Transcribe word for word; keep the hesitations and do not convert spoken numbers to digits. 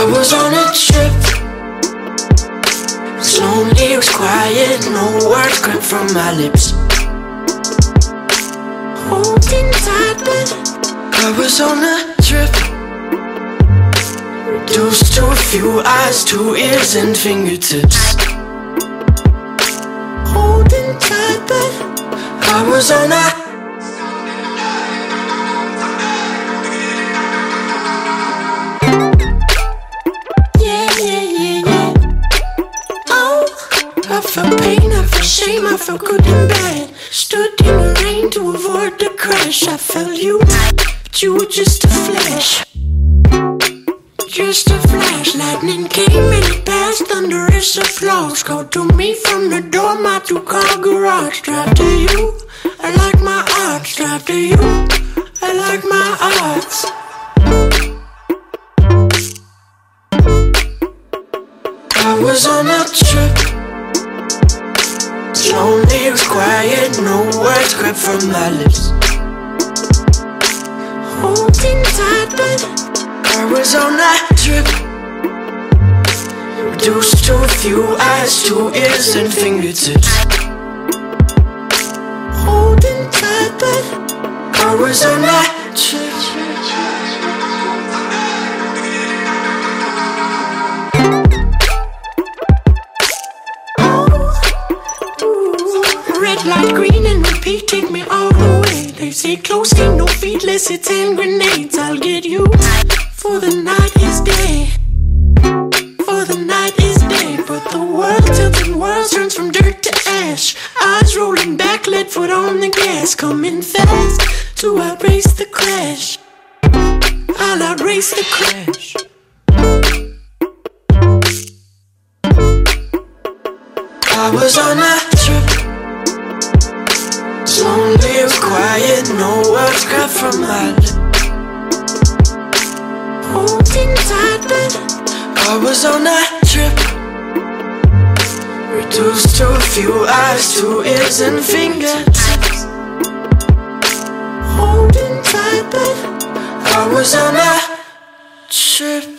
I was on a trip. Lonely, it was quiet, no words came from my lips. Holding tight, but I was on a trip. Reduced to a few eyes, two ears and fingertips. Holding tight, but I was on a I felt pain, I felt shame, I felt good and bad. Stood in the rain to avoid the crash. I felt you, but you were just a flash. Just a flash, lightning came and it passed. Thunderous applause called to me from the door, my two-car garage. Drive to you, I like my odds. Drive to you, I like my odds. I was on a trip. Lonely, it was quiet, no words crept from my lips. Holding tight, but I was on that trip. Reduced to a few eyes, two ears and fingertips. Holding tight, but I was on that trip. Light green and repeat, take me all the way. They say close, ain't no feetless, it's hand grenades. I'll get you for the night is day. For the night is day. But the world tilting world turns from dirt to ash. Eyes rolling back, lead foot on the gas. Coming fast to outrace the crash. I'll outrace the crash. I was on a lonely, it was quiet, no words got from my lips. Holding tight, but I was on a trip. Reduced to a few eyes, two ears and fingertips. Holding tight, but I was on a trip.